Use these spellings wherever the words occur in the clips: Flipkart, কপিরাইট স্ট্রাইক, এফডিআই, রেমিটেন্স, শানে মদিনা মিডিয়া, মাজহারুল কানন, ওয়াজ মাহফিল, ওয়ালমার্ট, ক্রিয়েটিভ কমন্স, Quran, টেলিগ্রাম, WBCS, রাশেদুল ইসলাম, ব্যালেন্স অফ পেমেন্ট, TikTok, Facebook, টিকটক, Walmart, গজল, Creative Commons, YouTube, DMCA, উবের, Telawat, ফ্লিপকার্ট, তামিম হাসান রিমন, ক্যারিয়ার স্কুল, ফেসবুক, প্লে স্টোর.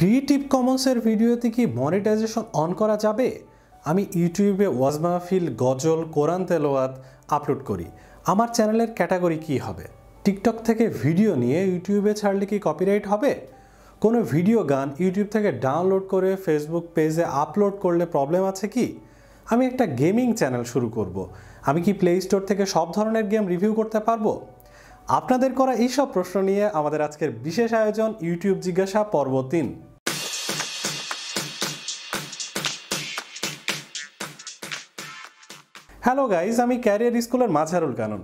Creative কমন্সের ভিডিওতে কি monetization on করা যাবে? আমি ইউটিউবে ওয়াজ মাহফিল, গজল, কোরআন তেলাওয়াত আপলোড করি। আমার চ্যানেলের ক্যাটাগরি কি হবে? টিকটক থেকে ভিডিও নিয়ে ইউটিউবে ছাড়লে কি কপিরাইট হবে? কোনো ভিডিও গান ইউটিউব থেকে ডাউনলোড করে ফেসবুক পেজে আপলোড করলে প্রবলেম আছে কি? আমি একটা গেমিং চ্যানেল শুরু করব। আমি কি প্লে স্টোর থেকে সব ধরনের গেম রিভিউ করতে পারবো? আপনাদের করা এইসব প্রশ্ন নিয়ে আমাদের আজকের বিশেষ আয়োজন ইউটিউব জিজ্ঞাসা পর্ব ৩। হ্যালো গাইজ, আমি ক্যারিয়ার স্কুলের মাজহারুল কানন,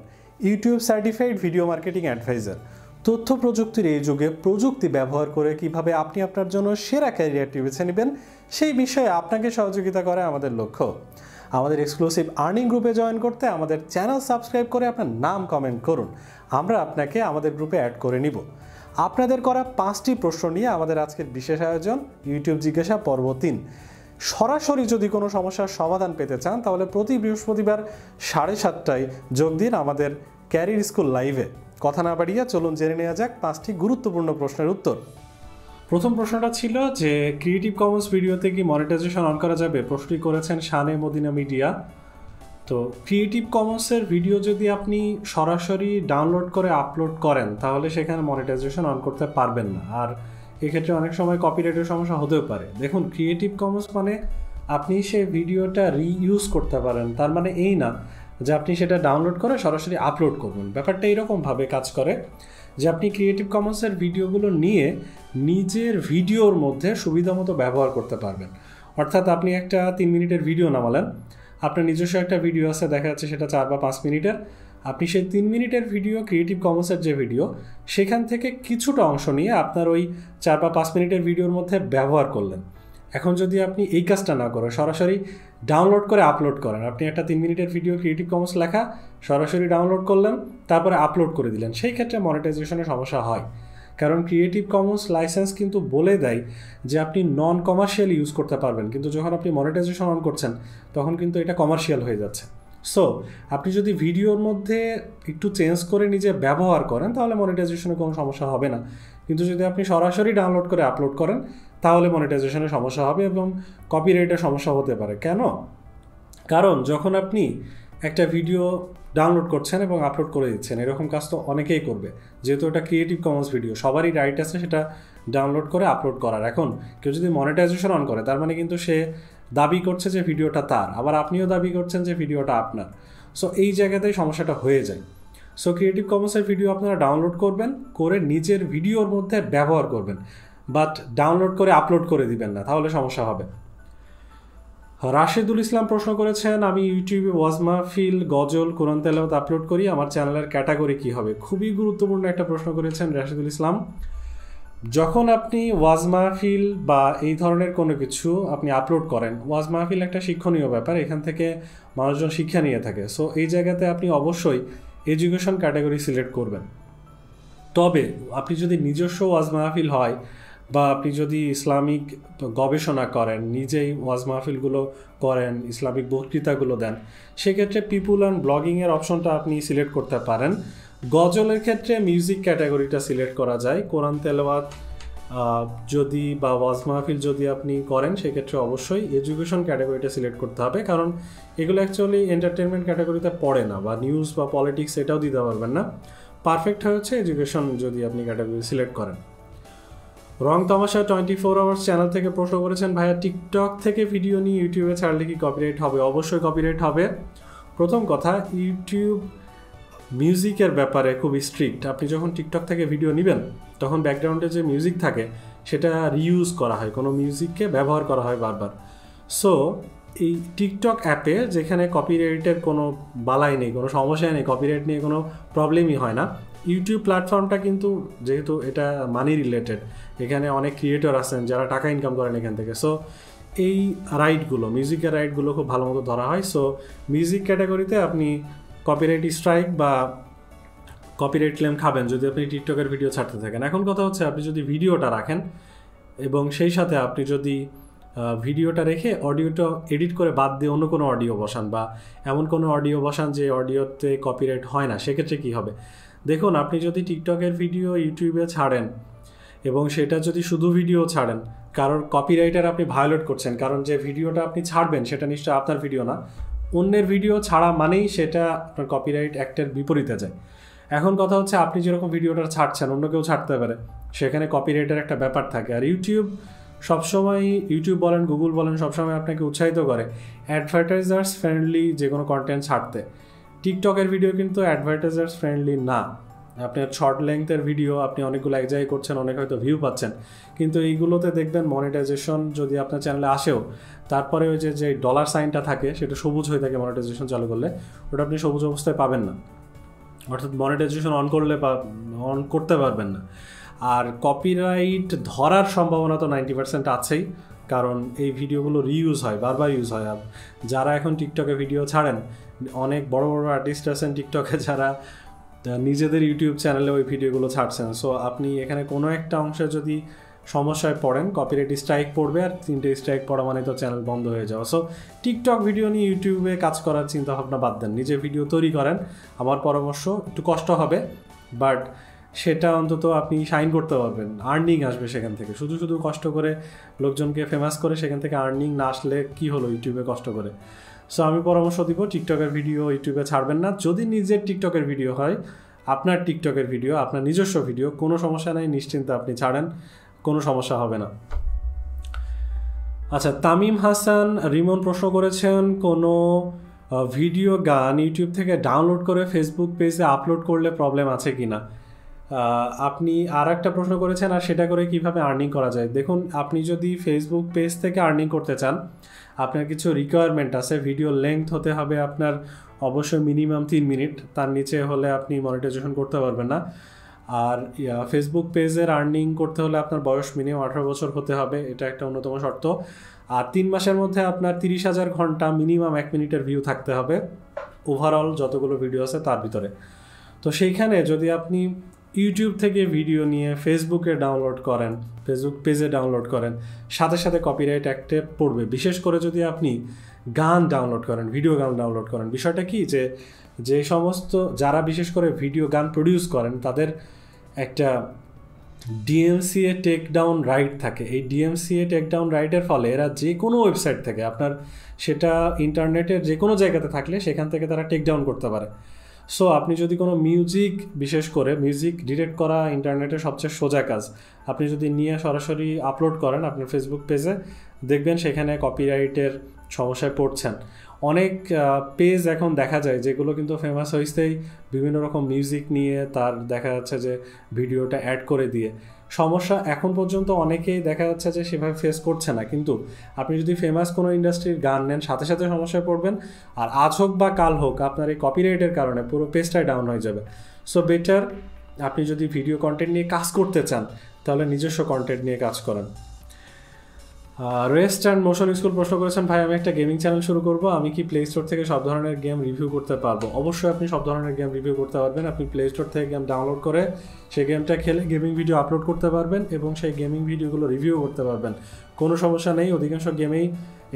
YouTube certified video marketing adviser. তথ্য প্রযুক্তির এই যুগে প্রযুক্তি ব্যবহার করে কিভাবে আপনি আপনার জন্য সেরা ক্যারিয়ারটি বেছে নেবেন, সেই বিষয়ে আপনাকে সহযোগিতা করা আমাদের লক্ষ্য। আমাদের এক্সক্লুসিভ আর্নিং গ্রুপে জয়েন করতে আমাদের চ্যানেল সাবস্ক্রাইব করে আপনার নাম কমেন্ট করুন। আমরা আপনাকে আমাদের গ্রুপে অ্যাড করে নিব। আপনাদের করা ৫টি প্রশ্ন নিয়ে আমাদের আজকের বিশেষ আয়োজন ইউটিউব জিজ্ঞাসা পর্ব ৩। সরাসরি যদি কোনো সমস্যার সমাধান পেতে চান তাহলে প্রতি বৃহস্পতিবার ৭:৩০টায় যোগ দিন আমাদের ক্যারিয়ার স্কুল লাইভে। কথা না বাড়িয়ে চলুন জেনে নেওয়া যাক ৫টি গুরুত্বপূর্ণ প্রশ্নের উত্তর। প্রথম প্রশ্নটা ছিল যে ক্রিয়েটিভ কমন্স ভিডিওতে কি মনিটাইজেশন অন করা যাবে? প্রশ্নটি করেছেন শানে মদিনা মিডিয়া। তো ক্রিয়েটিভ কমন্সের ভিডিও যদি আপনি সরাসরি ডাউনলোড করে আপলোড করেন তাহলে সেখানে মনিটাইজেশন অন করতে পারবেন না, আর এক্ষেত্রে অনেক সময় কপিরাইটের সমস্যা হতেও পারে। দেখুন, ক্রিয়েটিভ কমন্স মানে আপনি সেই ভিডিওটা রিইউজ করতে পারেন, তার মানে এই না যে আপনি সেটা ডাউনলোড করে সরাসরি আপলোড করবেন। ব্যাপারটা এইরকমভাবে কাজ করে যে আপনি ক্রিয়েটিভ কমন্সের ভিডিওগুলো নিয়ে নিজের ভিডিওর মধ্যে সুবিধা মতো ব্যবহার করতে পারবেন। অর্থাৎ আপনি একটা ৩ মিনিটের ভিডিও নামালেন, আপনার নিজস্ব একটা ভিডিও আছে, দেখা যাচ্ছে সেটা ৪ বা ৫ মিনিটের। আপনি সেই ৩ মিনিটের ভিডিও, ক্রিয়েটিভ কমন্সের যে ভিডিও, সেখান থেকে কিছুটা অংশ নিয়ে আপনার ওই ৪ বা ৫ মিনিটের ভিডিওর মধ্যে ব্যবহার করলেন। এখন যদি আপনি এই কাজটা না করেন, সরাসরি ডাউনলোড করে আপলোড করেন, আপনি একটা ৩ মিনিটের ভিডিও ক্রিয়েটিভ কমন্স লেখা সরাসরি ডাউনলোড করলেন, তারপরে আপলোড করে দিলেন, সেই ক্ষেত্রে মনিটাইজেশনের সমস্যা হয়। কারণ ক্রিয়েটিভ কমন্স লাইসেন্স কিন্তু বলে দেয় যে আপনি নন কমার্শিয়াল ইউজ করতে পারবেন, কিন্তু যখন আপনি মনিটাইজেশন অন করছেন তখন কিন্তু এটা কমার্শিয়াল হয়ে যাচ্ছে। সো আপনি যদি ভিডিওর মধ্যে একটু চেঞ্জ করে নিজে ব্যবহার করেন তাহলে মনিটাইজেশনে কোনো সমস্যা হবে না, কিন্তু যদি আপনি সরাসরি ডাউনলোড করে আপলোড করেন তাহলে মনিটাইজেশনের সমস্যা হবে এবং কপিরাইটের সমস্যা হতে পারে। কেন? কারণ যখন আপনি একটা ভিডিও ডাউনলোড করছেন এবং আপলোড করে দিচ্ছেন, এরকম কাজ তো অনেকেই করবে, যেহেতু এটা ক্রিয়েটিভ কমন্স ভিডিও, সবারই রাইট আছে সেটা ডাউনলোড করে আপলোড করার। এখন কেউ যদি মনিটাইজেশন অন করে তার মানে কিন্তু সে দাবি করছে যে ভিডিওটা তার, আবার আপনিও দাবি করছেন যে ভিডিওটা আপনার। সো এই জায়গাতেই সমস্যাটা হয়ে যায়। সো ক্রিয়েটিভ কমন্সের ভিডিও আপনারা ডাউনলোড করবেন, করে নিজের ভিডিওর মধ্যে ব্যবহার করবেন, বাট ডাউনলোড করে আপলোড করে দিবেন না, তাহলে সমস্যা হবে। রাশেদুল ইসলাম প্রশ্ন করেছেন, আমি ইউটিউবে ওয়াজ মাহফিল, গজল, কোরআন তেলাওয়াত আপলোড করি, আমার চ্যানেলের ক্যাটাগরি কী হবে? খুবই গুরুত্বপূর্ণ একটা প্রশ্ন করেছেন রাশেদুল ইসলাম। যখন আপনি ওয়াজ মাহফিল বা এই ধরনের কোনো কিছু আপনি আপলোড করেন, ওয়াজ মাহফিল একটা শিক্ষণীয় ব্যাপার, এখান থেকে মানুষজন শিক্ষা নিয়ে থাকে। সো এই জায়গাতে আপনি অবশ্যই এডুকেশন ক্যাটাগরি সিলেক্ট করবেন। তবে আপনি যদি নিজস্ব ওয়াজ মাহফিল হয় বা আপনি যদি ইসলামিক গবেষণা করেন, নিজেই ওয়াজ মাহফিলগুলো করেন, ইসলামিক বক্তৃতাগুলো দেন, সেক্ষেত্রে পিপুল অ্যান্ড ব্লগিংয়ের অপশনটা আপনি সিলেক্ট করতে পারেন। গজলের ক্ষেত্রে মিউজিক ক্যাটাগরিটা সিলেক্ট করা যায়। কোরআন তেলাওয়াত যদি বা ওয়াজ মাহফিল যদি আপনি করেন সেক্ষেত্রে অবশ্যই এডুকেশন ক্যাটাগরিটা সিলেক্ট করতে হবে, কারণ এগুলো অ্যাকচুয়ালি এন্টারটেনমেন্ট ক্যাটাগরিতে পড়ে না, বা নিউজ বা পলিটিক্স এটাও দিতে পারবেন না। পারফেক্ট হচ্ছে এডুকেশন যদি আপনি ক্যাটাগরি সিলেক্ট করেন। রং তামাশা 24 আওয়ার্স চ্যানেল থেকে প্রশ্ন করেছেন, ভাইয়া টিকটক থেকে ভিডিও নিয়ে ইউটিউবে ছাড়লে কি কপিরাইট হবে? অবশ্যই কপিরাইট হবে। প্রথম কথা, ইউটিউব মিউজিকের ব্যাপারে খুব স্ট্রিক্ট। আপনি যখন টিকটক থেকে ভিডিও নেবেন তখন ব্যাকগ্রাউন্ডে যে মিউজিক থাকে সেটা রিউজ করা হয়, কোনো মিউজিককে ব্যবহার করা হয় বারবার। সো এই টিকটক অ্যাপে, যেখানে কপিরাইটের কোনো বালাই নেই, কোনো সমস্যা নেই, কপিরাইট নিয়ে কোনো প্রবলেমই হয় না, ইউটিউব প্ল্যাটফর্মটা কিন্তু, যেহেতু এটা মানি রিলেটেড, এখানে অনেক ক্রিয়েটর আছেন যারা টাকা ইনকাম করেন এখান থেকে। সো এই রাইটগুলো, মিউজিকের রাইটগুলো খুব ভালো মতো ধরা হয়। সো মিউজিক ক্যাটাগরিতে আপনি কপিরাইট স্ট্রাইক বা কপিরাইট ক্লেম খাবেন যদি আপনি টিকটকের ভিডিও ছাড়তে থাকেন। এখন কথা হচ্ছে, আপনি যদি ভিডিওটা রাখেন এবং সেই সাথে আপনি যদি ভিডিওটা রেখে অডিওটা এডিট করে বাদ দিয়ে অন্য কোনো অডিও বসান, বা এমন কোনো অডিও বসান যে অডিওতে কপিরাইট হয় না, সেক্ষেত্রে কী হবে? দেখুন, আপনি যদি টিকটকের ভিডিও ইউটিউবে ছাড়েন এবং সেটা যদি শুধু ভিডিও ছাড়েন কারোর কপিরাইটার আপনি ভায়োলেট করছেন, কারণ যে ভিডিওটা আপনি ছাড়বেন সেটা নিশ্চয়ই আপনার ভিডিও না, অন্যের ভিডিও ছাড়া মানেই সেটা আপনার কপিরাইট অ্যাক্টের বিপরীতে যায়। এখন কথা হচ্ছে আপনি যেরকম ভিডিওটা ছাড়ছেন অন্য কেউ ছাড়তে পারে, সেখানে কপিরাইটের একটা ব্যাপার থাকে। আর ইউটিউব সবসময়, ইউটিউব বলেন গুগল বলেন, সবসময় আপনাকে উৎসাহিত করে অ্যাডভার্টাইজার্স ফ্রেন্ডলি যে কোনো কন্টেন্ট ছাড়তে। টিকটকের ভিডিও কিন্তু অ্যাডভার্টাইজার্স ফ্রেন্ডলি না। আপনার শর্ট লেন্থের ভিডিও আপনি অনেকগুলো এক জায়গায় করছেন, অনেক হয়তো ভিউ পাচ্ছেন, কিন্তু এইগুলোতে দেখবেন মনিটাইজেশন যদি আপনার চ্যানেলে আসেও, তারপরে ওই যে যে ডলার সাইনটা থাকে সেটা সবুজ হয়ে থাকে মনিটাইজেশন চালু করলে, ওটা আপনি সবুজ অবস্থায় পাবেন না, অর্থাৎ মনিটাইজেশন অন করলে অন করতে পারবেন না। আর কপিরাইট ধরার সম্ভাবনা তো 90% আছেই, কারণ এই ভিডিওগুলো রিউজ হয়, বারবার ইউজ হয়। আর যারা এখন টিকটকে ভিডিও ছাড়েন, অনেক বড় বড় আর্টিস্ট আছেন টিকটকে যারা নিজেদের ইউটিউব চ্যানেলে ওই ভিডিওগুলো ছাড়ছেন। সো আপনি এখানে কোনো একটা অংশে যদি সমস্যায় পড়েন, কপিরাইট স্ট্রাইক পড়বে, আর 3টে স্ট্রাইক পড়া মানে তো চ্যানেল বন্ধ হয়ে যাওয়া। সো টিকটক ভিডিও নিয়ে ইউটিউবে কাজ করার চিন্তাভাবনা বাদ দেন, নিজে ভিডিও তৈরি করেন। আমার পরামর্শ, একটু কষ্ট হবে বাট সেটা অন্তত আপনি শাইন করতে পারবেন, আর্নিং আসবে সেখান থেকে। শুধু শুধু কষ্ট করে লোকজনকে ফেমাস করে সেখান থেকে আর্নিং না আসলে কী হলো ইউটিউবে কষ্ট করে। সো আমি পরামর্শ দিব টিকটকের ভিডিও ইউটিউবে ছাড়বেন না। যদি নিজের টিকটকের ভিডিও হয়, আপনার টিকটকের ভিডিও, আপনার নিজস্ব ভিডিও, কোনো সমস্যা নেই, নিশ্চিন্তে আপনি ছাড়েন, কোনো সমস্যা হবে না। আচ্ছা, তামিম হাসান রিমন প্রশ্ন করেছেন, কোনো ভিডিও গান ইউটিউব থেকে ডাউনলোড করে ফেসবুক পেজে আপলোড করলে প্রবলেম আছে কি না। আপনি আর একটা প্রশ্ন করেছেন, আর সেটা করে কিভাবে আর্নিং করা যায়। দেখুন, আপনি যদি ফেসবুক পেজ থেকে আর্নিং করতে চান, আপনার কিছু রিকোয়ারমেন্ট আছে। ভিডিও লেন্থ হতে হবে আপনার অবশ্যই মিনিমাম 3 মিনিট, তার নিচে হলে আপনি মনিটাইজেশন করতে পারবেন না। আর ফেসবুক পেজের আর্নিং করতে হলে আপনার বয়স মিনিমাম 18 বছর হতে হবে, এটা একটা অন্যতম শর্ত। আর 3 মাসের মধ্যে আপনার 30,000 ঘন্টা মিনিমাম 1 মিনিটের ভিউ থাকতে হবে ওভারঅল যতগুলো ভিডিও আছে তার ভিতরে। তো সেইখানে যদি আপনি ইউটিউব থেকে ভিডিও নিয়ে ফেসবুকে ডাউনলোড করেন, ফেসবুক পেজে ডাউনলোড করেন, সাথে সাথে কপিরাইট অ্যাক্টে পড়বে। বিশেষ করে যদি আপনি গান ডাউনলোড করেন, ভিডিও গান ডাউনলোড করেন। বিষয়টা কি, যে যে সমস্ত যারা বিশেষ করে ভিডিও গান প্রডিউস করেন তাদের একটা DMCA টেক ডাউন রাইট থাকে। এই DMCA টেক ডাউন রাইটের ফলে এরা যে কোনো ওয়েবসাইট থেকে, আপনার সেটা ইন্টারনেটের যে কোনো জায়গাতে থাকলে সেখান থেকে তারা টেক ডাউন করতে পারে। সো আপনি যদি কোনো মিউজিক, বিশেষ করে মিউজিক ডিরেক্ট করা ইন্টারনেটে সবচেয়ে সোজা কাজ, আপনি যদি নিয়ে সরাসরি আপলোড করেন আপনার ফেসবুক পেজে, দেখবেন সেখানে কপিরাইটের সমস্যায় পড়ছেন। অনেক পেজ এখন দেখা যায় যেগুলো কিন্তু ফেমাস হয়েছেই বিভিন্ন রকম মিউজিক নিয়ে, তার দেখা যাচ্ছে যে ভিডিওটা অ্যাড করে দিয়ে। সমস্যা এখন পর্যন্ত অনেকেই দেখা যাচ্ছে যে সেভাবে ফেস করছে না, কিন্তু আপনি যদি ফেমাস কোনো ইন্ডাস্ট্রির গান নেন সাথে সাথে সমস্যায় পড়বেন। আর আজ হোক বা কাল হোক আপনার এই কপিরাইটের কারণে পুরো পেজটাই ডাউন হয়ে যাবে। সো বেটার, আপনি যদি ভিডিও কন্টেন্ট নিয়ে কাজ করতে চান তাহলে নিজস্ব কন্টেন্ট নিয়ে কাজ করেন। রেস্ট অ্যান্ড মোশন স্কুল প্রশ্ন করেছেন, ভাই আমি একটা গেমিং চ্যানেল শুরু করবো, আমি কি প্লে স্টোর থেকে সব ধরনের গেম রিভিউ করতে পারবো? অবশ্যই আপনি সব ধরনের গেম রিভিউ করতে পারবেন। আপনি প্লে স্টোর থেকে গেম ডাউনলোড করে সেই গেমটা খেলে গেমিং ভিডিও আপলোড করতে পারবেন এবং সেই গেমিং ভিডিওগুলো রিভিউ করতে পারবেন, কোনো সমস্যা নেই। অধিকাংশ গেমেই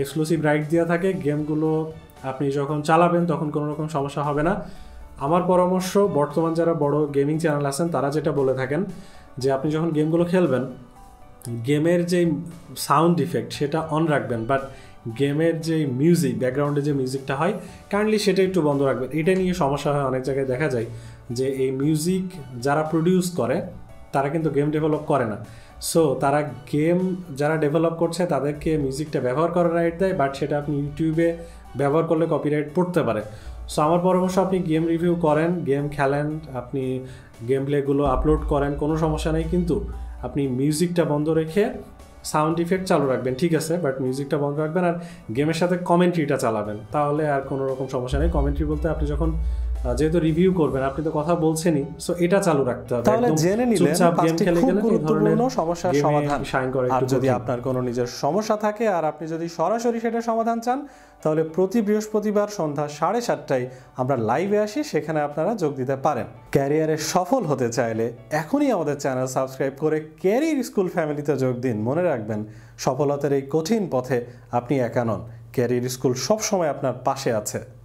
এক্সক্লুসিভ রাইট দেওয়া থাকে, গেমগুলো আপনি যখন চালাবেন তখন কোনো রকম সমস্যা হবে না। আমার পরামর্শ, বর্তমান যারা বড় গেমিং চ্যানেল আছেন তারা যেটা বলে থাকেন যে আপনি যখন গেমগুলো খেলবেন, গেমের যে সাউন্ড ইফেক্ট সেটা অন রাখবেন, বাট গেমের যে মিউজিক, ব্যাকগ্রাউন্ডে যে মিউজিকটা হয় কাইন্ডলি সেটা একটু বন্ধ রাখবেন। এটা নিয়ে সমস্যা হয় অনেক জায়গায়, দেখা যায় যে এই মিউজিক যারা প্রডিউস করে তারা কিন্তু গেম ডেভেলপ করে না। সো তারা গেম যারা ডেভেলপ করছে তাদেরকে মিউজিকটা ব্যবহার করার রাইট দেয়, বাট সেটা আপনি ইউটিউবে ব্যবহার করলে কপিরাইট পড়তে পারে। সো আমার পরামর্শ, আপনি গেম রিভিউ করেন, গেম খেলেন, আপনি গেম প্লেগুলো আপলোড করেন, কোনো সমস্যা নেই, কিন্তু আপনি মিউজিকটা বন্ধ রেখে সাউন্ড ইফেক্ট চালু রাখবেন, ঠিক আছে, বাট মিউজিকটা বন্ধ রাখবেন। আর গেমের সাথে কমেন্ট্রিটা চালাবেন, তাহলে আর কোনো রকম সমস্যা নেই। কমেন্ট্রি বলতে আপনি যখন, যেহেতু রিভিউ করবেন আপনি তো কথা বলছেনই, সো এটা চালু রাখতে হবে। তাহলে জেনে নিলেন গেম খেলে গেলে এই ধরনের সমস্যার সমাধান শাইন করে। আর যদি আপনার কোনো নিজের সমস্যা থাকে আর আপনি যদি সরাসরি সেটা সমাধান চান, তাহলে প্রতি বৃহস্পতিবার সন্ধ্যা 7:30টায় আমরা লাইভে আসি, সেখানে আপনারা যোগ দিতে পারেন। ক্যারিয়ারে সফল হতে চাইলে এখনই আমাদের চ্যানেল সাবস্ক্রাইব করে ক্যারিয়ার স্কুল ফ্যামিলিতে যোগ দিন। মনে রাখবেন, সফলতার এই কঠিন পথে আপনি একা নন, ক্যারিয়ার স্কুল সবসময় আপনার পাশে আছে।